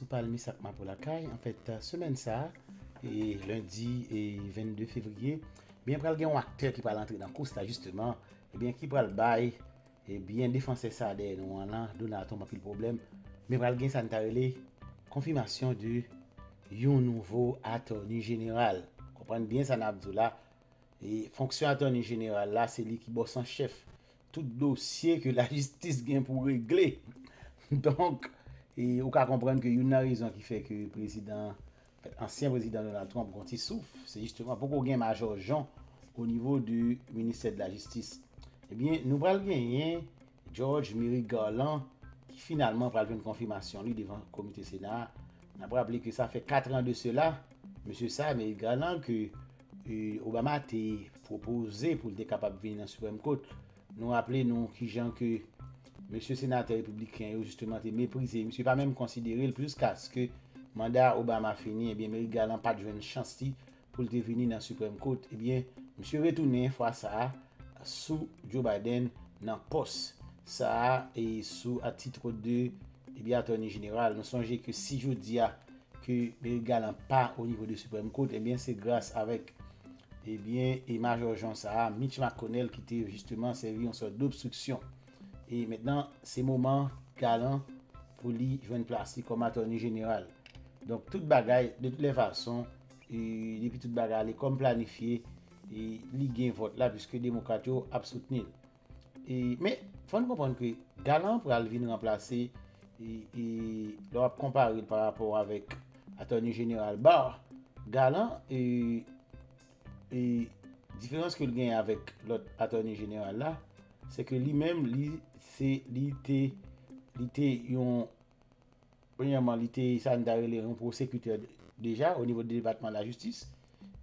sous palme sacma pour la caille. En fait, semaine ça, et lundi et 22 février, bien pral gen un acteur qui va l'entrer dans course là justement, et bien qui pral bail et bien défenseur ça derrière nous en là, Donald Trump a pris le problème, mais pral gen ça n'tarelé confirmation de yon nouveau attorney général. Comprendre bien ça n'abdoula et fonction attorney général là, c'est lui qui bosse en chef tout dossier que la justice gagne pour régler. Donc et on peut comprendre que y a une raison qui fait que le président, ancien président Donald Trump, quand il souffre, c'est justement pour qu'on gagne Major Jean au niveau du ministère de la Justice. Eh bien, nous allons gagner Merrick Garland qui finalement va avoir une confirmation lui devant le comité Sénat. On a rappelé que ça fait 4 ans de cela, monsieur ça, Merrick Garland, que Obama a été proposé pour être capable de venir dans la Supreme Court. Nous rappelons qui gens que monsieur sénateur républicain justement était méprisé, monsieur pas même considéré le plus qu'à ce que mandat Obama fini, et bien Merrick Garland pas de jeune chance pour le devenir dans la Supreme Court. Et bien monsieur retourné fois ça sous Joe Biden dans poste ça et sous à titre de et bien attorney général. Nous songez que si je dis que Merrick Garland pas au niveau de Supreme Court, et bien c'est grâce avec et bien et Major John ça Mitch McConnell qui était justement servi en sorte d'obstruction. Et maintenant, c'est moment galant pour lui jouer une place comme attorney général. Donc, toute bagaille, de toutes les façons, et depuis toute bagaille, comme planifié, et il gagne vote là, puisque les démocrates ont soutenu. Mais, il faut comprendre que Galant pour venir remplacer, et leur comparer par rapport avec attorney général Barr, Galant, et différence qu'il gagne avec l'autre attorney général là, c'est que lui-même, il était un procureur déjà au niveau du département de la justice.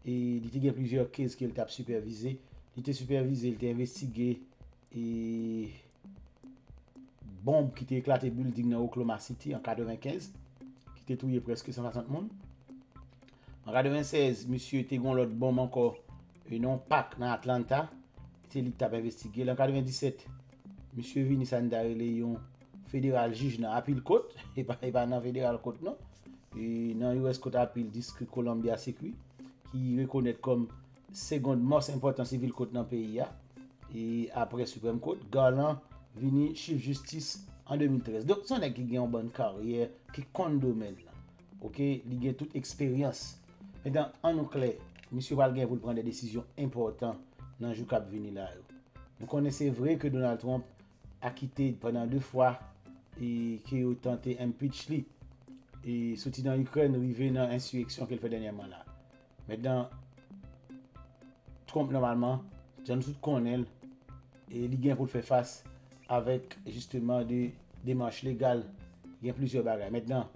Et il y a plusieurs cases qu'il a supervisé. Il était supervisé, il était investigué. Et bombe qui était éclaté building dans Oklahoma City en 1995, qui était tué presque 160 personnes. En 1996, monsieur était gon l'autre bombe encore, et non pack dans Atlanta. Il a investigué. En 1997, monsieur Vini Sandarele, un fédéral juge dans Appeal Court, et pas dans Fédéral Court, non, et dans US Court Appeal District Columbia Circuit, qui reconnaît comme seconde most important civil court dans le pays, et après Supreme Court, Garland Vini Chief Justice en 2013. Donc, son est qui a une bonne carrière, qui compte domaine, ok, il a toute expérience. Maintenant, en clair, monsieur Valguin vous prendre des décisions importantes dans le jour qui vient là. Nous connaissons vrai que Donald Trump a quitté pendant 2 fois et qui a tenté impeach lui et sorti dans l'Ukraine, arrivé dans l'insurrection qu'il fait dernièrement là. Maintenant, Trump normalement, j'en doute qu'on est et il gagne pour faire face avec justement des démarches légales. Il y a plusieurs bagages. Maintenant,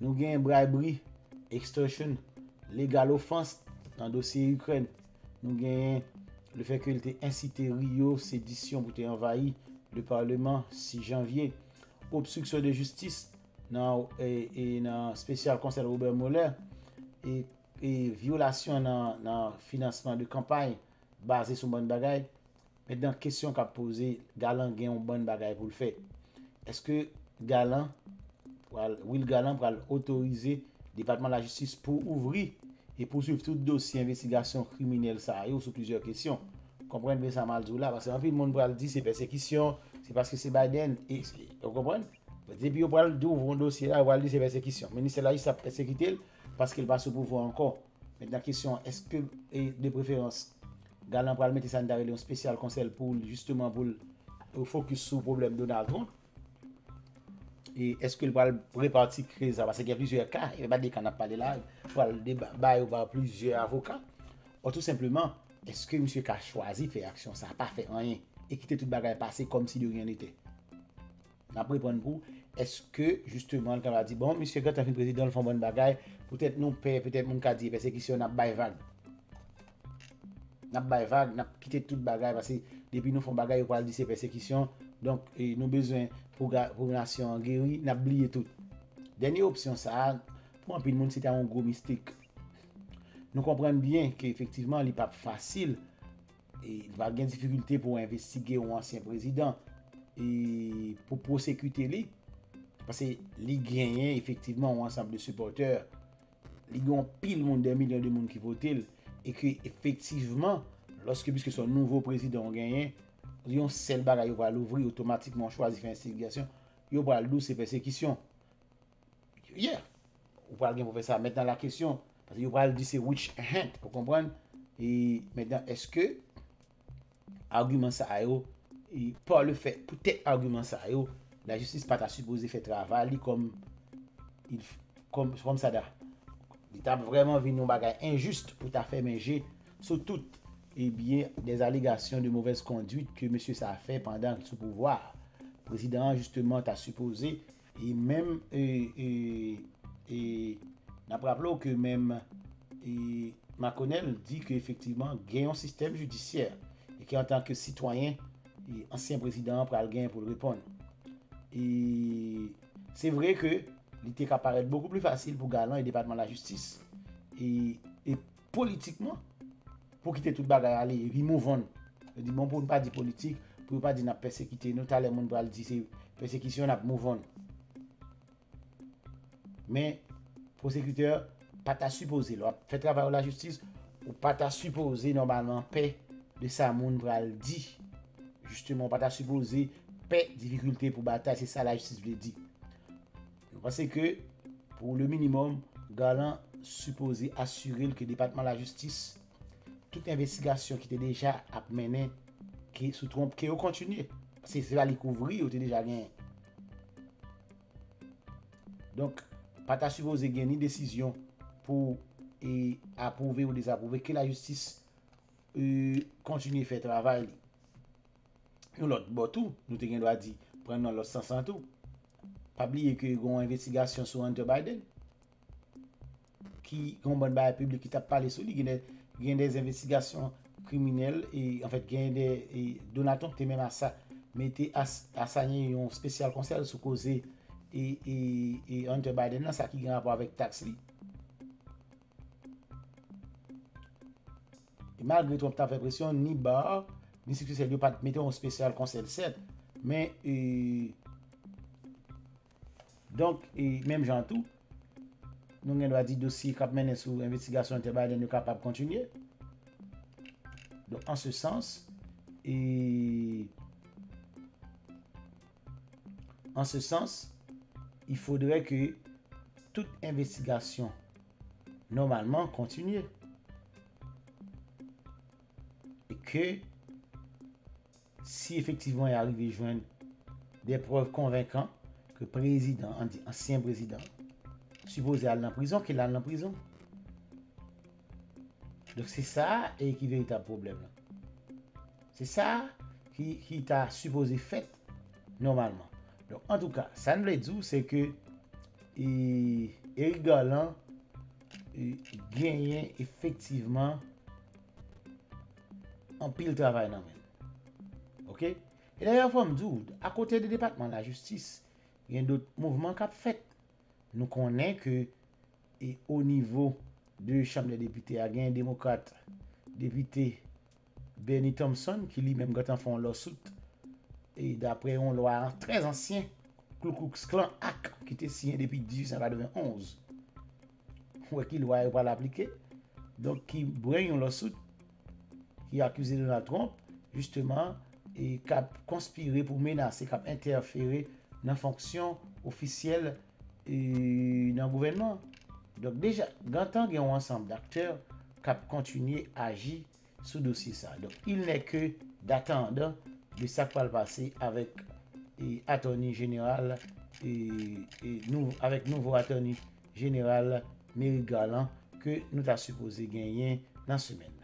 nous gagnons bribery, extortion, legal offense dans le dossier Ukraine. Nous gagnons le fait qu'il était incité Rio, sédition pour envahir le Parlement 6 janvier. Obstruction de justice dans le spécial conseil Robert Mueller. Et violation dans le financement de campagne basé sur bonne bagaille. Maintenant, question qu'a posée, Garland a une bonne bagaille pour le faire. Est-ce que Garland, Will Garland, va autoriser le département de la justice pour ouvrir et poursuivre tout dossier investigation criminelle ça et sur plusieurs questions. Comprenez bien ça mal là parce qu'en fait le monde va le dire c'est persécution, c'est parce que c'est Biden et vous comprenez? Depuis on va le ouvrir un dossier là, on va le dire c'est persécution. Mais c'est là il s'est persécuté parce qu'il va se pouvoir encore. Maintenant question, est-ce que de préférence Garland va le mettre ça dans un spécial conseil pour justement pour le focus sur le problème de Donald Trump? Et est-ce qu'il va répartir crise parce qu'il y a plusieurs cas, il va dire qu'on a parlé là, il va débattre par plusieurs avocats. Ou tout simplement, est-ce que monsieur a choisi de faire action, ça n'a pas fait rien, et quitter toute bagaille passée comme si de rien n'était. Après, pour est-ce que justement, quand on a dit, bon, monsieur, quand on fait président, on fait bonne bagaille, peut-être non paix, peut-être mon cas dit, parce que n'a pas vague. N'a pas vague, n'a quitté toute bagaille parce que depuis nous faisons bagaille, on parle de ces persécutions. Donc, nous avons besoin pour une nation guérie, nous avons oublié tout. Dernière option, ça, pour un peu de monde, c'est un gros mystique. Nous comprenons bien qu'effectivement, il n'est pas facile et il va y avoir des difficultés pour investiguer un ancien président et pour prosécuter lui. Parce que les gagnants, effectivement, ont un ensemble de supporters. Ils ont pile monde, des millions de monde qui votent. Et que, effectivement, lorsque, puisque son nouveau président gagne, ils ont seul bagage, ils vont l'ouvrir automatiquement, choisir l'instigation. Ils vont l'ouvrir, c'est persécution. Yeah. Vous parlez pour faire ça. Maintenant, la question, parce que vous parlez de ces witch hunt, vous comprenez? Et maintenant, est-ce que argument ça a eu, et par le fait, peut-être argument ça a eu, la justice pas supposée faire travail comme ça da. Il a vraiment vu nos bagages injustes pour ta faire manger sur toutes et bien des allégations de mauvaise conduite que monsieur ça a fait pendant son pouvoir. Le président justement t'a supposé et même n'a pas rappelé que même McConnell dit qu'effectivement gagne un système judiciaire et qu'en tant que citoyen et ancien président pral gain pour le répondre. Et c'est vrai que l'idée apparaît beaucoup plus facile pour Garland et le département de la justice. Et politiquement, pour quitter toute bagarre, aller remouvant. Je dis, bon, pour ne pas dire politique, pour ne pas dire persécuter, nous allons monde pour dire c'est persécution, nous mouvant. Mais, prosécuteur, pas ta supposé, fait travail de la justice, ou pas ta supposé normalement paix de sa monde pour le dire. Justement, pas ta supposé. Difficulté pour bataille, c'est ça la justice veut dire. Je pense que pour le minimum, Garland supposé assurer que le département de la justice, toute investigation qui était déjà menée, qui se trompe, qui continue. Parce que c'est va les couvrir, tu déjà gagné. Donc, pas ta supposé gagner une décision pour et approuver ou désapprouver que la justice continue à faire travail. Nous l'autre botou, nous te gen doit dire prendre l'autre sens en tout. Pas oublier que gon investigation sur Hunter Biden qui gon bonne bail public qui t'a parlé sur lui, gen des investigations criminelles et en fait gen des Donald Trump te même à ça, mettez assigné un spécial conseil sur causer et Hunter Biden là ça qui gen rapport avec taxe li. Et malgré tout on t'a fait pression ni bar ni si c'est pas mettre en spécial conseil 7 mais donc même Jean tout nous on doit dire dossier cap mener sous investigation Biden nous capable continuer donc en ce sens et en ce sens il faudrait que toute investigation normalement continue et que si effectivement il arrive à joindre des preuves convaincantes que président, ancien président, supposé aller en prison, qu'il aille en prison. Donc c'est ça et qui est véritable problème. C'est ça qui t'a supposé fait normalement. Donc en tout cas, ça ne veut dire c'est que Eric Garland gagne effectivement un pile travail dans même. Ok? Et d'ailleurs, à côté du département de la justice, il y a d'autres mouvements qui ont fait. Nous connaissons que et au niveau de chambre des députés, il y a un démocrate, député Benny Thompson, qui lui-même a fait un lawsuit. Et d'après une loi très ancienne, Ku Klux Klan Act, qui était signé depuis 1891. Ou qui loi n'est pas l'appliquer. Donc, qui brille un lawsuit, qui a accusé Donald Trump, justement, et cap conspirer pour menacer, cap interférer dans la fonction officielle et dans le gouvernement. Donc déjà, quand il y a un ensemble d'acteurs cap continuer à agir sous dossier ça. Donc il n'est que d'attendre de ça qui va le passer avec l'attorney général et nous avec nouveau attorney général Merrick Garland que nous avons supposé gagner dans la semaine.